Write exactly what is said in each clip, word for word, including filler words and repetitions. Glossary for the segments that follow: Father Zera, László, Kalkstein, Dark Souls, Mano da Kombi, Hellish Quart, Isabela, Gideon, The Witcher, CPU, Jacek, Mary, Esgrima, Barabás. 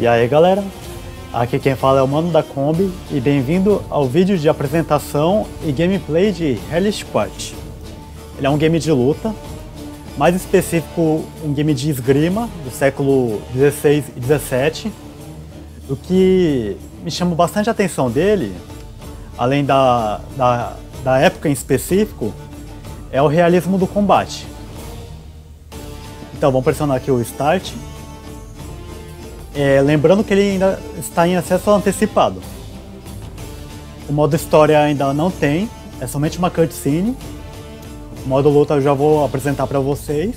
E aí galera, aqui quem fala é o Mano da Kombi e bem-vindo ao vídeo de apresentação e gameplay de Hellish Quart. Ele é um game de luta, mais específico um game de esgrima do século dezesseis e dezessete. O que me chamou bastante a atenção dele, além da, da, da época em específico, é o realismo do combate. Então vamos pressionar aqui o Start. É, lembrando que ele ainda está em acesso antecipado. O modo história ainda não tem, é somente uma cutscene. O modo luta eu já vou apresentar para vocês.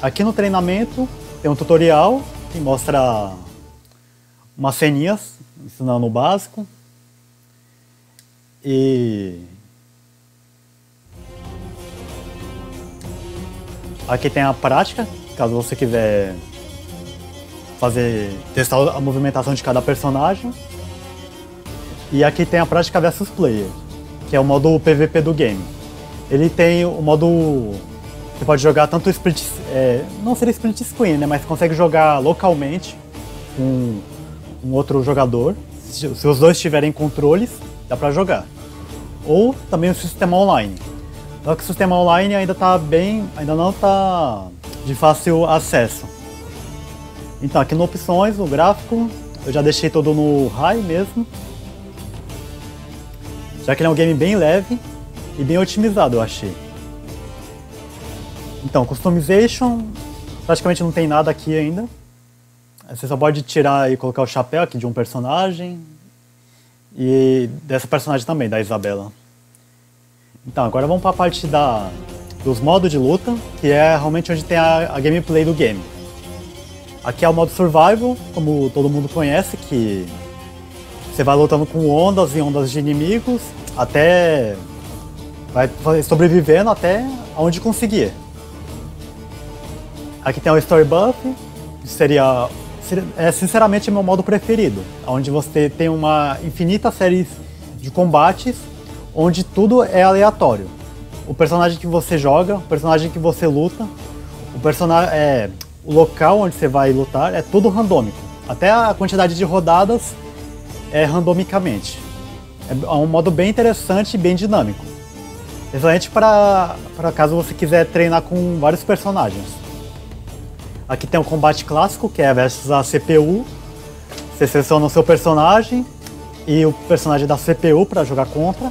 Aqui no treinamento tem um tutorial que mostra umas ceninhas ensinando o básico. E aqui tem a prática, caso você quiser fazer, testar a movimentação de cada personagem. E aqui tem a prática versus player, que é o modo P V P do game. Ele tem o modo... Você pode jogar tanto split... É, não seria split screen, né? Mas consegue jogar localmente com um outro jogador. Se, se os dois tiverem controles, dá pra jogar. Ou também o sistema online. Só que o sistema online ainda tá bem... Ainda não tá de fácil acesso. Então, aqui no opções, no gráfico, eu já deixei todo no high mesmo, já que ele é um game bem leve e bem otimizado, eu achei. Então, customization, praticamente não tem nada aqui ainda. Você só pode tirar e colocar o chapéu aqui de um personagem e dessa personagem também, da Isabela. Então, agora vamos para a parte da, dos modos de luta, que é realmente onde tem a, a gameplay do game. Aqui é o modo survival, como todo mundo conhece, que você vai lutando com ondas e ondas de inimigos, até vai sobrevivendo até onde conseguir. Aqui tem o story buff, que seria, é sinceramente meu modo preferido, onde você tem uma infinita série de combates, onde tudo é aleatório. O personagem que você joga, o personagem que você luta, o personagem é... O local onde você vai lutar é tudo randômico. Até a quantidade de rodadas é randomicamente. É um modo bem interessante e bem dinâmico. Excelente para caso você quiser treinar com vários personagens. Aqui tem o combate clássico, que é versus a C P U. Você seleciona o seu personagem e o personagem da C P U para jogar contra.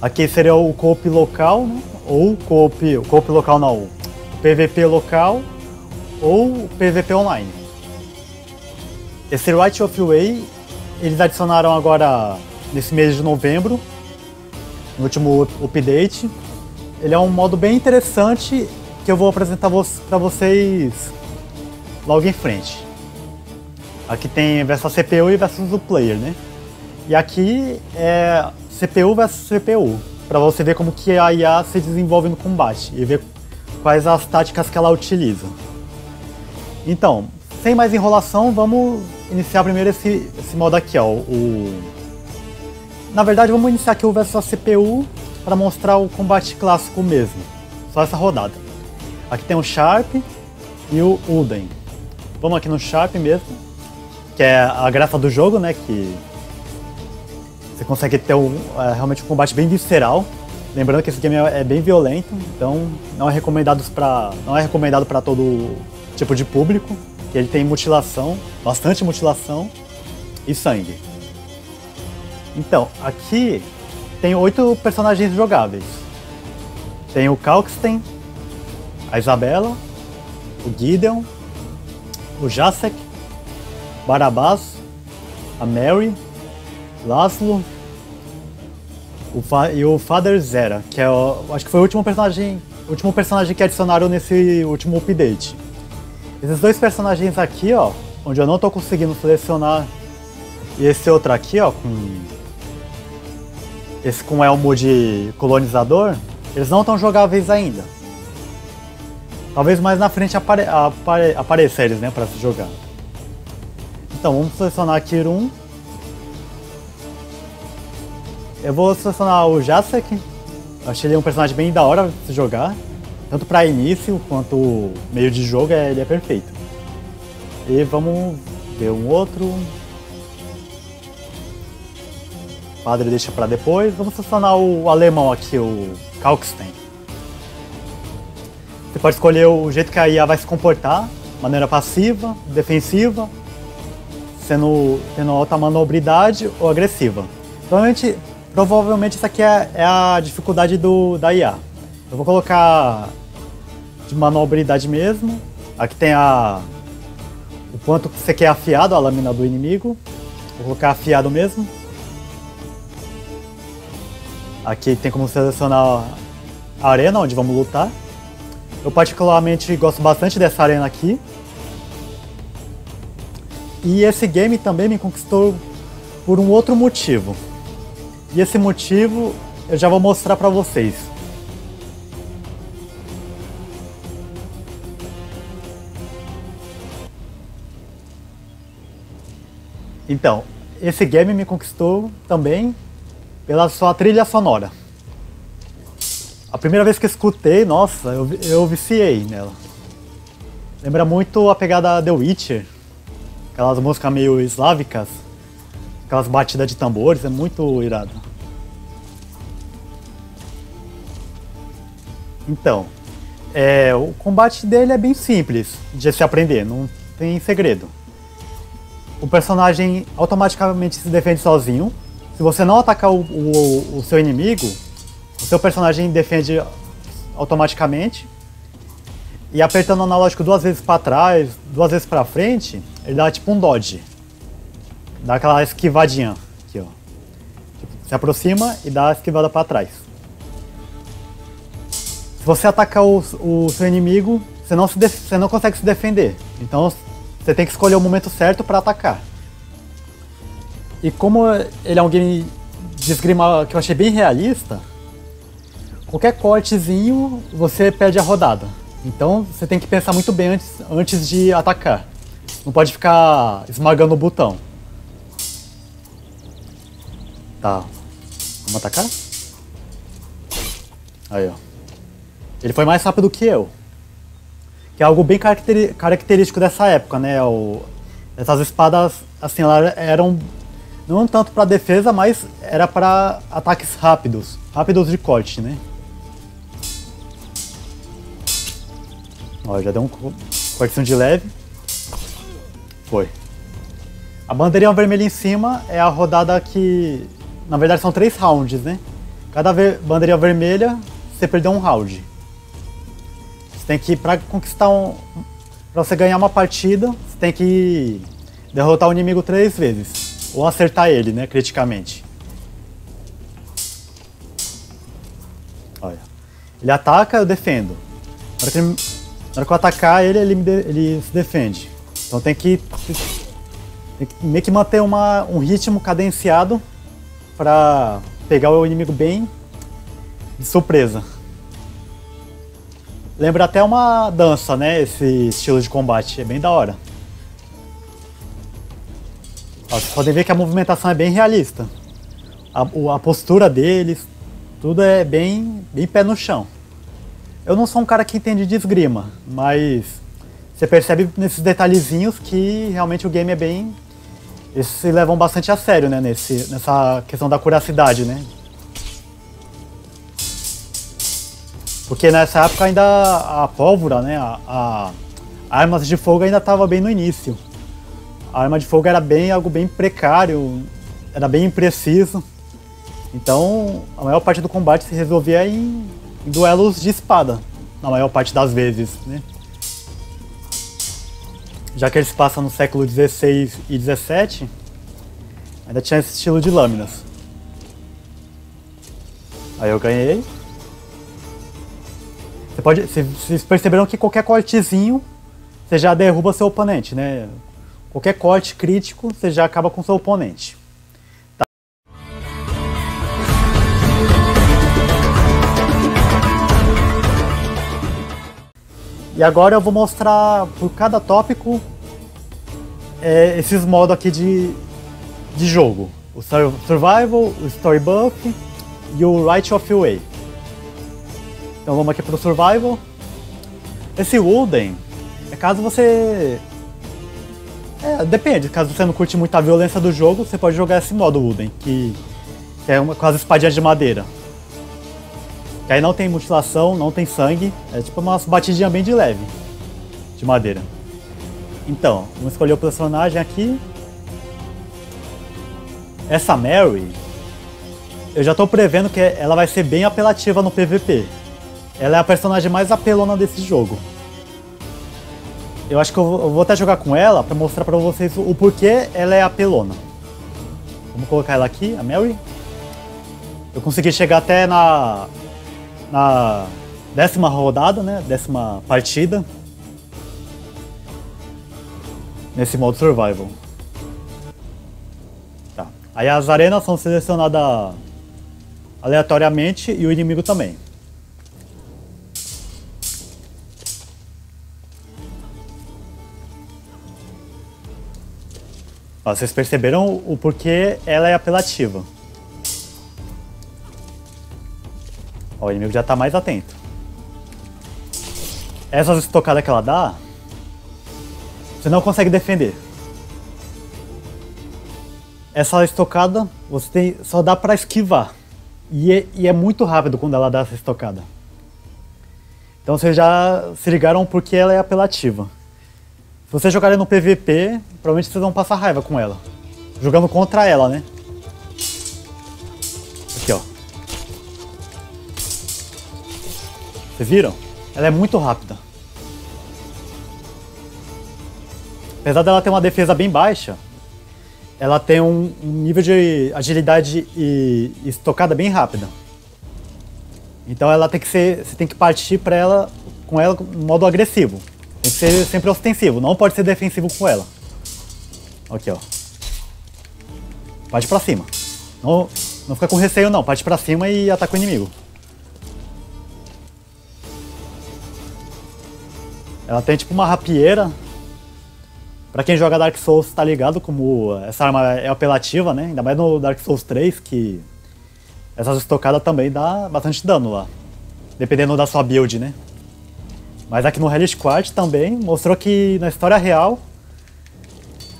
Aqui seria o co-op local, né? Ou co-op, o co-op local não, o P V P local. Ou P V P online. Esse Right of Way eles adicionaram agora nesse mês de novembro, no último update. Ele é um modo bem interessante que eu vou apresentar para vocês logo em frente. Aqui tem versus C P U e versus o player, né? E aqui é C P U versus C P U, para você ver como que a I A se desenvolve no combate e ver quais as táticas que ela utiliza. Então, sem mais enrolação, vamos iniciar primeiro esse, esse modo aqui, ó, o... Na verdade, vamos iniciar aqui o versus C P U para mostrar o combate clássico mesmo, só essa rodada. Aqui tem o Sharp e o Uden. Vamos aqui no Sharp mesmo, que é a graça do jogo, né, que você consegue ter um, é, realmente um combate bem visceral. Lembrando que esse game é bem violento, então não é recomendado pra, não é recomendado para todo tipo de público, que ele tem mutilação, bastante mutilação e sangue. Então, aqui tem oito personagens jogáveis. Tem o Kalkstein, a Isabela, o Gideon, o Jacek, Barabás, a Mary, László o Fa e o Father Zera, que é o, acho que foi o último personagem, o último personagem que adicionaram nesse último update. Esses dois personagens aqui, ó, onde eu não tô conseguindo selecionar, e esse outro aqui, ó, com esse com elmo de colonizador, eles não estão jogáveis ainda. Talvez mais na frente apare apare apareça eles, né, para se jogar. Então vamos selecionar aqui um. Eu vou selecionar o Jacek. Achei ele um personagem bem da hora de se jogar. Tanto para início quanto meio de jogo, ele é perfeito. E vamos ver um outro. O padre deixa para depois. Vamos selecionar o alemão aqui, o Kalkstein. Você pode escolher o jeito que a I A vai se comportar. Maneira passiva, defensiva, sendo, tendo alta manobridade ou agressiva. Provavelmente, provavelmente isso aqui é, é a dificuldade do, da I A. Eu vou colocar de manobridade mesmo. Aqui tem a o quanto você quer afiado, a lâmina do inimigo. Vou colocar afiado mesmo. Aqui tem como selecionar a arena onde vamos lutar. Eu particularmente gosto bastante dessa arena aqui. E esse game também me conquistou por um outro motivo. E esse motivo eu já vou mostrar pra vocês. Então, esse game me conquistou também pela sua trilha sonora. A primeira vez que eu escutei, nossa, eu, eu viciei nela. Lembra muito a pegada The Witcher, aquelas músicas meio eslávicas. Aquelas batidas de tambores, é muito irado. Então, é, o combate dele é bem simples de se aprender, não tem segredo. O personagem automaticamente se defende sozinho. Se você não atacar o, o, o seu inimigo, o seu personagem defende automaticamente. E apertando o analógico duas vezes para trás, duas vezes para frente, ele dá tipo um dodge. Dá aquela esquivadinha aqui, ó. Se aproxima e dá a esquivada para trás. Se você atacar o, o seu inimigo, você não, se def você não consegue se defender. Então você tem que escolher o momento certo para atacar. E como ele é um game de esgrima que eu achei bem realista, qualquer cortezinho você perde a rodada. Então você tem que pensar muito bem antes, antes de atacar. Não pode ficar esmagando o botão. Tá, vamos atacar? Aí, ó. Ele foi mais rápido que eu. Que é algo bem característico dessa época, né? O... Essas espadas, assim, elas eram não tanto para defesa, mas era para ataques rápidos. Rápidos de corte, né? Ó, já deu um cortezinho de leve. Foi. A bandeirinha vermelha em cima é a rodada que... Na verdade são três rounds, né? Cada bandeirinha vermelha, você perdeu um round. Você tem que, pra conquistar um... Pra você ganhar uma partida, você tem que derrotar o inimigo três vezes. Ou acertar ele, né, criticamente. Olha. Ele ataca, eu defendo. Na hora que, ele... Na hora que eu atacar ele, ele, me de... ele se defende. Então tem que... Tem que meio que manter uma, um ritmo cadenciado pra pegar o inimigo bem de surpresa. Lembra até uma dança, né? Esse estilo de combate. É bem da hora. Ó, vocês podem ver que a movimentação é bem realista. A, a postura deles, tudo é bem, bem pé no chão. Eu não sou um cara que entende de esgrima, mas você percebe nesses detalhezinhos que realmente o game é bem... Eles se levam bastante a sério, né, nesse, nessa questão da curiosidade, né? Porque nessa época ainda a pólvora, né, a, a, a armas de fogo ainda estava bem no início. A arma de fogo era bem, algo bem precário, era bem impreciso. Então a maior parte do combate se resolvia em, em duelos de espada, na maior parte das vezes, né? já que eles passam no século dezesseis e dezessete, ainda tinha esse estilo de lâminas. Aí eu ganhei. Você pode, vocês perceberam que qualquer cortezinho você já derruba seu oponente, né? Qualquer corte crítico você já acaba com seu oponente. Tá. E agora eu vou mostrar por cada tópico é, esses modos aqui de, de jogo: o Survival, o Story Buff e o Right of Way. Então vamos aqui para o Survival. Esse Wooden é caso você... É, depende, caso você não curte muito a violência do jogo, você pode jogar esse modo Wooden, que, que é uma, com as espadinhas de madeira. Que aí não tem mutilação, não tem sangue, é tipo umas batidinhas bem de leve, de madeira. Então, vamos escolher o personagem aqui. Essa Mary, eu já tô prevendo que ela vai ser bem apelativa no P V P. Ela é a personagem mais apelona desse jogo. Eu acho que eu vou até jogar com ela pra mostrar pra vocês o porquê ela é apelona. Vamos colocar ela aqui, a Mary. Eu consegui chegar até na, na décima rodada, né? Décima partida. Nesse modo Survival. Tá. Aí as arenas são selecionadas aleatoriamente e o inimigo também. Vocês perceberam o porquê ela é apelativa. Ó, o inimigo já tá mais atento. Essas estocadas que ela dá, você não consegue defender. Essa estocada você tem, só dá pra esquivar. E é, e é muito rápido quando ela dá essa estocada. Então vocês já se ligaram porque ela é apelativa. Se vocês jogarem no P V P, provavelmente vocês vão passar raiva com ela. Jogando contra ela, né? Aqui, ó. Vocês viram? Ela é muito rápida. Apesar dela ter uma defesa bem baixa, ela tem um, um nível de agilidade e, e estocada bem rápida. Então ela tem que ser, você tem que partir para ela com ela no modo agressivo. Tem que ser sempre ostensivo, não pode ser defensivo com ela. Aqui, ó. Parte pra cima. Não, não fica com receio não, parte pra cima e ataca o inimigo. Ela tem tipo uma rapieira. Pra quem joga Dark Souls tá ligado como essa arma é apelativa, né? Ainda mais no Dark Souls três, que essas estocadas também dá bastante dano lá. Dependendo da sua build, né? Mas aqui no Hellish Quart também mostrou que na história real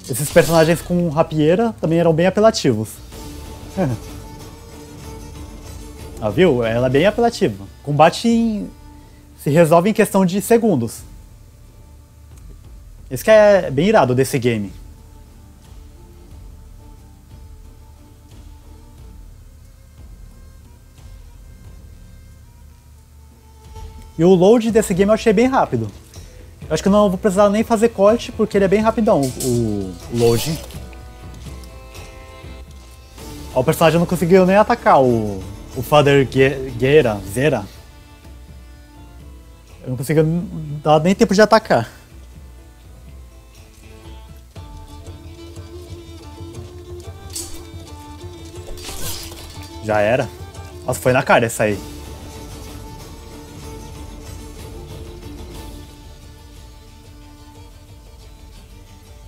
esses personagens com rapieira também eram bem apelativos. Ah, viu? Ela é bem apelativa. Combate em... se resolve em questão de segundos. Isso que é bem irado desse game. E o load desse game eu achei bem rápido. Eu acho que eu não vou precisar nem fazer corte, porque ele é bem rapidão, o, o load. Ó, o personagem não conseguiu nem atacar o, o Father Zera, Zera. Eu não consegui dar nem tempo de atacar. Já era. Nossa, foi na cara essa aí.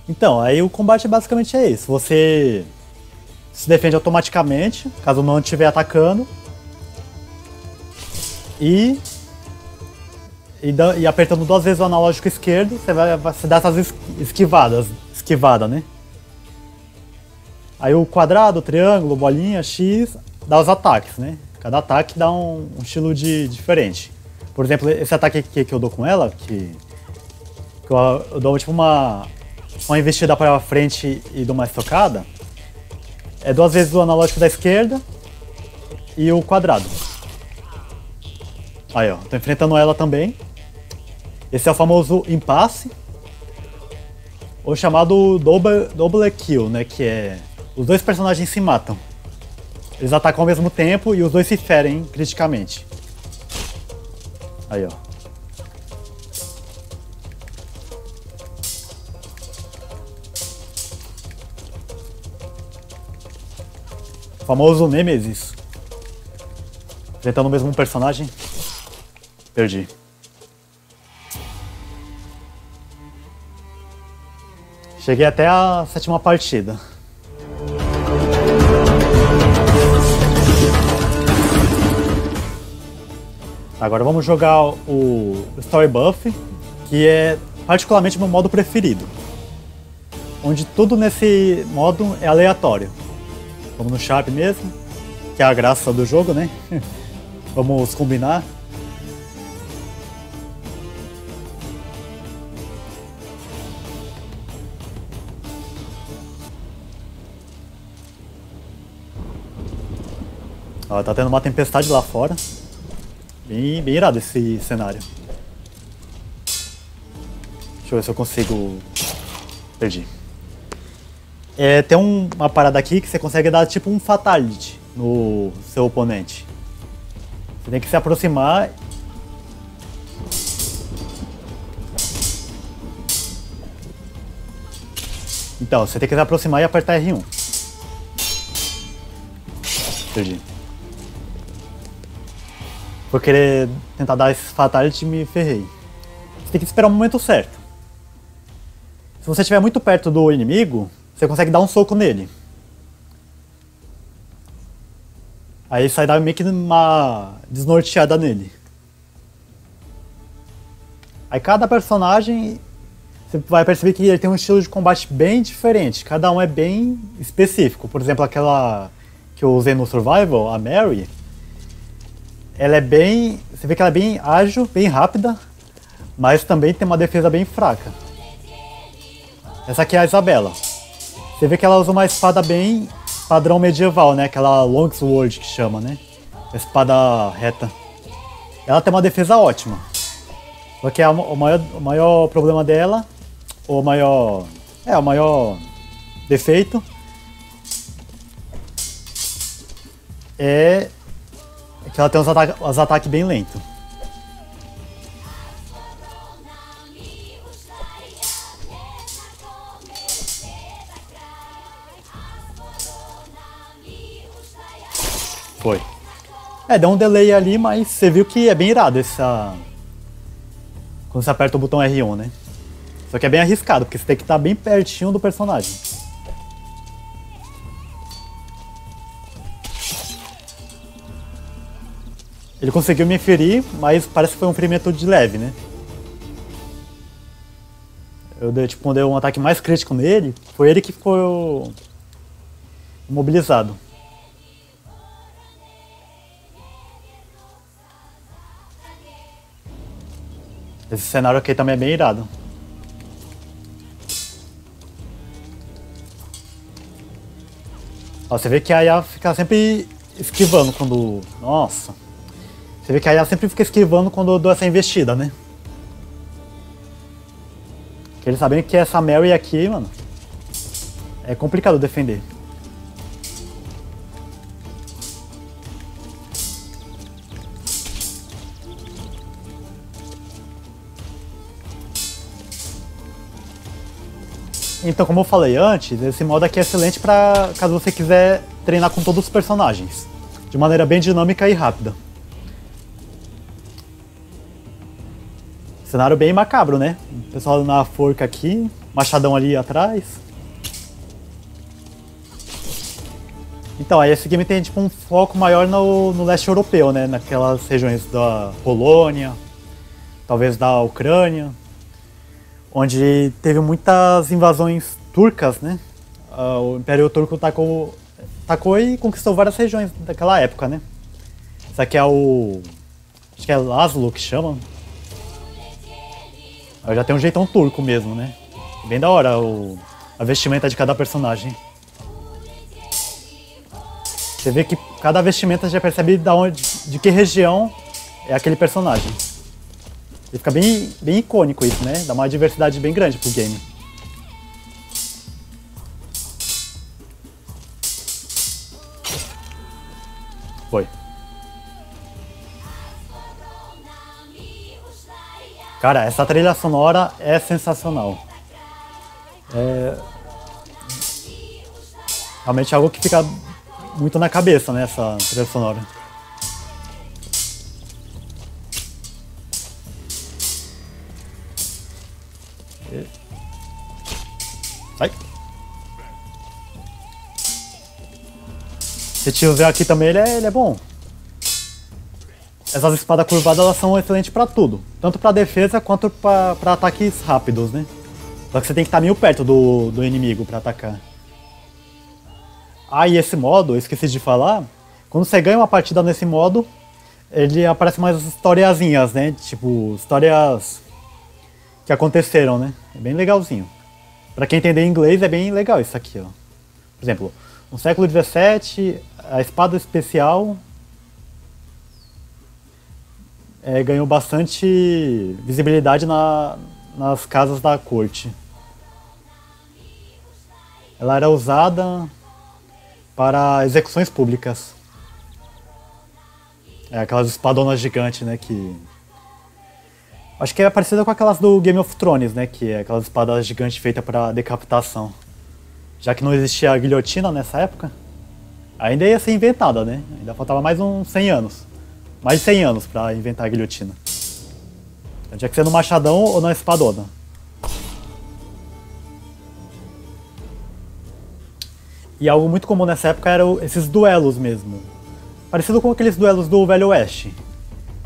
Então, aí o combate basicamente é isso. Você se defende automaticamente, caso não estiver atacando. E, e, e apertando duas vezes o analógico esquerdo, você vai você dá essas esquivadas. Esquivada, né? Aí o quadrado, triângulo, bolinha, X... dá os ataques, né? Cada ataque dá um, um estilo de, diferente. Por exemplo, esse ataque aqui que eu dou com ela, que, que eu, eu dou tipo uma, uma investida para frente e dou uma estocada, é duas vezes o analógico da esquerda e o quadrado. Aí, ó, tô enfrentando ela também. Esse é o famoso impasse. o chamado double, double kill, né, que é os dois personagens se matam. Eles atacam ao mesmo tempo e os dois se ferem criticamente. Aí, ó. O famoso Nemesis. Tentando o mesmo personagem. Perdi. Cheguei até a sétima partida. Agora vamos jogar o Story Buff, que é particularmente meu modo preferido, onde tudo nesse modo é aleatório. Vamos no Sharp mesmo, que é a graça do jogo, né? Vamos combinar. Ó, tá tendo uma tempestade lá fora. Bem, bem irado esse cenário. Deixa eu ver se eu consigo... Perdi. É, tem um, uma parada aqui que você consegue dar tipo um fatality no seu oponente. Você tem que se aproximar. Então, você tem que se aproximar e apertar R um. Perdi. Por querer tentar dar esse fatality, me ferrei. Você tem que esperar o momento certo. Se você estiver muito perto do inimigo, você consegue dar um soco nele. Aí sai meio que uma desnorteada nele. Aí cada personagem, você vai perceber que ele tem um estilo de combate bem diferente. Cada um é bem específico. Por exemplo, aquela que eu usei no Survival, a Mary. Ela é bem, você vê que ela é bem ágil, bem rápida, mas também tem uma defesa bem fraca. Essa aqui é a Isabela. Você vê que ela usa uma espada bem padrão medieval, né? Aquela longsword que chama, né? Espada reta. Ela tem uma defesa ótima. Só que o maior, o maior problema dela, ou o maior, é, o maior defeito, é... que ela tem uns ataques, uns ataques bem lentos. Foi. É, deu um delay ali, mas você viu que é bem irado essa... quando você aperta o botão R um, né? Só que é bem arriscado, porque você tem que estar bem pertinho do personagem. Ele conseguiu me ferir, mas parece que foi um ferimento de leve, né? Eu dei, tipo, dei um ataque mais crítico nele, foi ele que ficou imobilizado. Esse cenário aqui também é bem irado. Ó, você vê que a Aya fica sempre esquivando quando... Nossa! Você vê que aí ela sempre fica esquivando quando eu dou essa investida, né? Porque eles sabem que essa Mary aqui, mano, é complicado defender. Então, como eu falei antes, esse modo aqui é excelente pra caso você quiser treinar com todos os personagens, de maneira bem dinâmica e rápida. Cenário bem macabro, né? O pessoal na forca aqui, machadão ali atrás. Então, aí esse game tem tipo um foco maior no, no leste europeu, né? Naquelas regiões da Polônia, talvez da Ucrânia, onde teve muitas invasões turcas, né? O Império Turco tacou, tacou e conquistou várias regiões daquela época, né? Isso aqui é o... acho que é László que chama. Já tem um jeitão turco mesmo, né? Bem da hora o, a vestimenta de cada personagem. Você vê que cada vestimenta já percebe de, onde, de que região é aquele personagem. E fica bem, bem icônico isso, né? Dá uma diversidade bem grande pro game. Foi. Cara, essa trilha sonora é sensacional. É... Realmente é algo que fica muito na cabeça, né, essa trilha sonora. Sai. Esse tiozão aqui também, ele é, ele é bom. Essas espadas curvadas, elas são excelentes pra tudo. Tanto pra defesa, quanto pra, pra ataques rápidos, né? Só que você tem que estar meio perto do, do inimigo pra atacar. Ah, e esse modo, eu esqueci de falar. Quando você ganha uma partida nesse modo, ele aparece mais historiazinhas, né? Tipo, histórias que aconteceram, né? É bem legalzinho. Pra quem entender inglês, é bem legal isso aqui, ó. Por exemplo, no século dezessete, a espada especial é, ganhou bastante visibilidade na, nas casas da corte. Ela era usada para execuções públicas. É, aquelas espadonas gigantes, né, que... Acho que é parecida com aquelas do Game of Thrones, né? Que é aquelas espadas gigantes feitas para decapitação. Já que não existia a guilhotina nessa época, ainda ia ser inventada, né? Ainda faltava mais uns cem anos. Mais de cem anos para inventar a guilhotina. Então tinha que ser no machadão ou na espadona. E algo muito comum nessa época eram esses duelos mesmo. Parecido com aqueles duelos do Velho Oeste.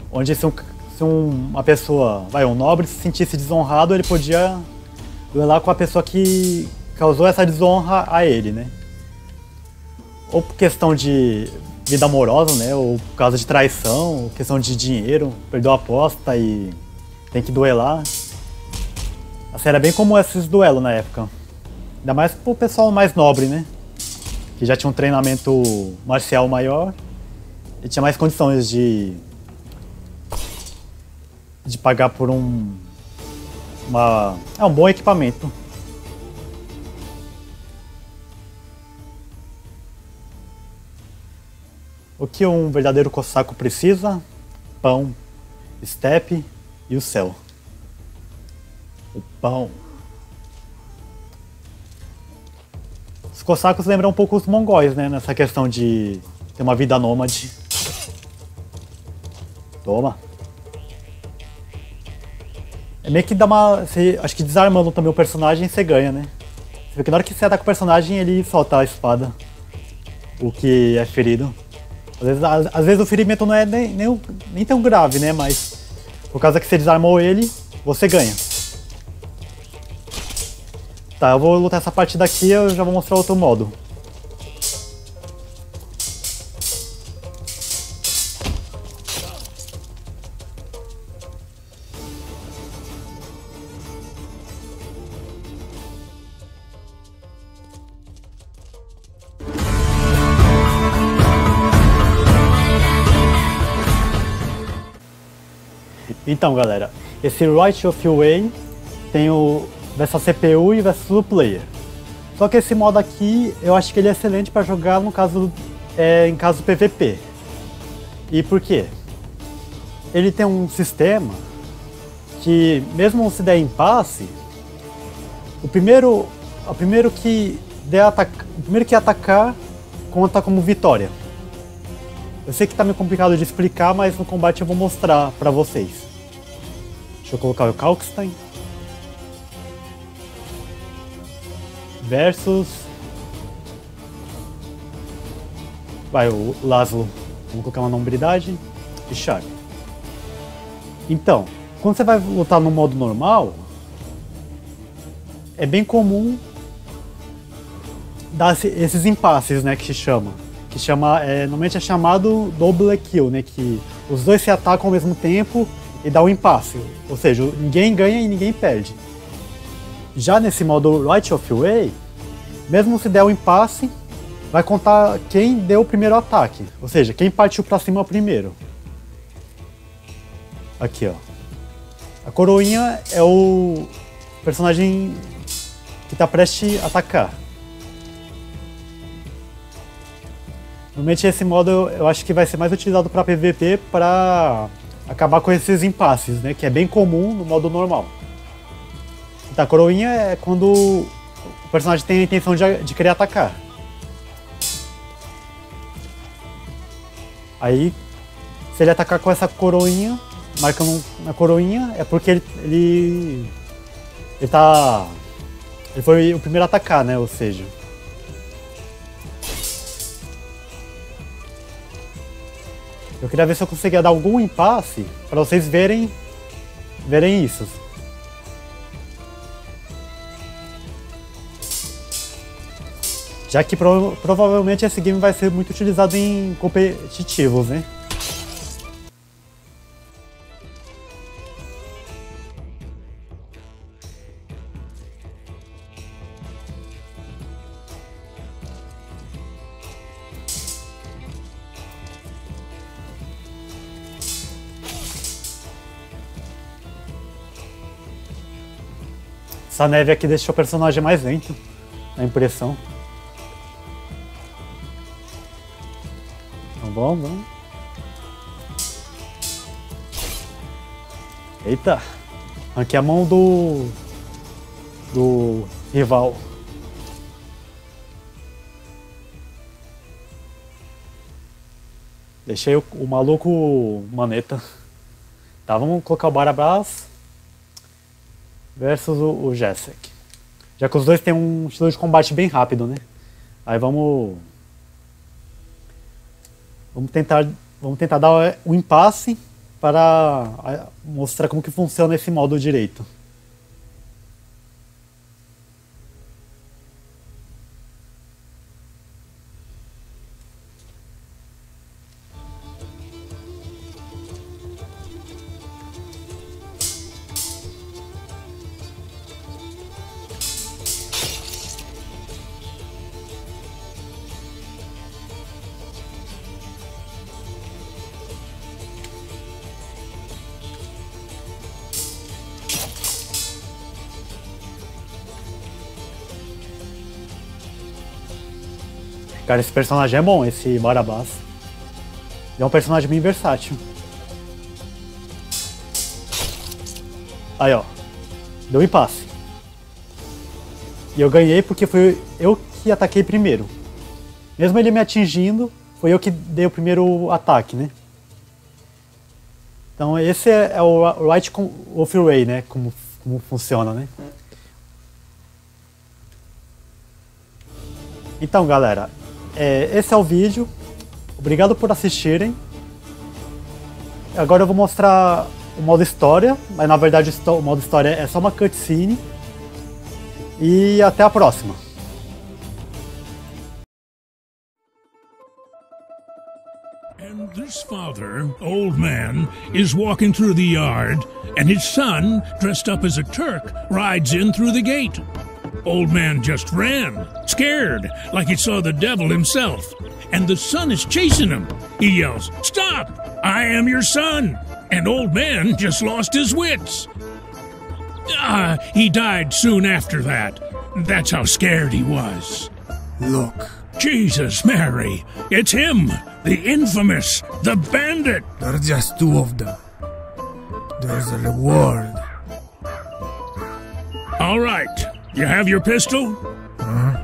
Onde são... Se uma pessoa, vai, um nobre, se sentisse desonrado, ele podia duelar com a pessoa que causou essa desonra a ele, né? Ou por questão de vida amorosa, né? Ou por causa de traição, ou questão de dinheiro, perdeu a aposta e tem que duelar. Assim, era bem comum esses duelos na época. Ainda mais pro pessoal mais nobre, né? Que já tinha um treinamento marcial maior e tinha mais condições de... de pagar por um, uma, é um bom equipamento. O que um verdadeiro cosaco precisa? Pão, estepe e o céu. O pão. Os cossacos lembram um pouco os mongóis, né? Nessa questão de ter uma vida nômade. Toma. É meio que dá uma... Você, acho que desarmando também o personagem, você ganha, né? Você vê que na hora que você ataca o personagem, ele solta a espada. O que é ferido. Às vezes, às, às vezes o ferimento não é nem, nem, nem tão grave, né? Mas por causa que você desarmou ele, você ganha. Tá, eu vou lutar essa partida aqui e eu já vou mostrar outro modo. Então, galera, esse Right of Way tem o versus C P U e versus o player. Só que esse modo aqui, eu acho que ele é excelente para jogar no caso, é, em caso P V P. E por quê? Ele tem um sistema que, mesmo se der impasse, o primeiro, o primeiro que der ataca, o primeiro que atacar conta como vitória. Eu sei que tá meio complicado de explicar, mas no combate eu vou mostrar para vocês. Deixa eu colocar o Kalkstein. Versus... Vai, o László. Vamos colocar uma nombridade. E Sharp. Então, quando você vai lutar no modo normal, é bem comum dar esses impasses, né, que se chama. Que chama, é, normalmente é chamado double kill, né, que os dois se atacam ao mesmo tempo e dá um impasse, ou seja, ninguém ganha e ninguém perde. Já nesse modo Right of Way, mesmo se der um impasse, vai contar quem deu o primeiro ataque, ou seja, quem partiu pra cima primeiro. Aqui, ó. A coroinha é o personagem que tá prestes a atacar. Normalmente esse modo eu acho que vai ser mais utilizado para P V P para acabar com esses impasses, né? Que é bem comum no modo normal. Tá, a coroinha é quando o personagem tem a intenção de, de querer atacar. Aí, se ele atacar com essa coroinha, marcando na coroinha, é porque ele, ele, ele tá... Ele foi o primeiro a atacar, né? Ou seja... Eu queria ver se eu conseguia dar algum impasse para vocês verem, verem isso. Já que pro, provavelmente esse game vai ser muito utilizado em competitivos, né? Essa neve aqui deixou o personagem mais lento, a impressão. Então vamos, vamos. Eita! Aqui a mão do... do rival. Deixei o, o maluco maneta. Tá, vamos colocar o Barabás versus o, o Jacek. Já que os dois têm um estilo de combate bem rápido, né? Aí vamos... Vamos tentar, vamos tentar dar um impasse para mostrar como que funciona esse modo direito. Cara, esse personagem é bom, esse Barabás. Ele é um personagem bem versátil. Aí, ó. Deu um impasse. E eu ganhei porque foi eu que ataquei primeiro. Mesmo ele me atingindo, foi eu que dei o primeiro ataque, né? Então esse é o Right of Way, né? Como, como funciona, né? Então, galera... É, esse é o vídeo, obrigado por assistirem. Agora eu vou mostrar o modo história, mas na verdade o modo história é só uma cutscene. E até a próxima! This father, old man, is walking through the yard, and his son, dressed up as a Turk, rides in through the gate. Old man just ran, scared, like he saw the devil himself. And the son is chasing him. He yells, "Stop! I am your son!" And old man just lost his wits. Ah, uh, he died soon after that. That's how scared he was. Look. Jesus, Mary. It's him. The infamous. The bandit. There are just two of them. There's a reward. All right. You have your pistol? Uh-huh.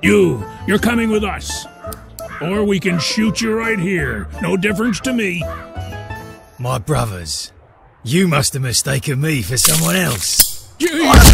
You, you're coming with us. Or we can shoot you right here. No difference to me. My brothers, you must have mistaken me for someone else. Jesus!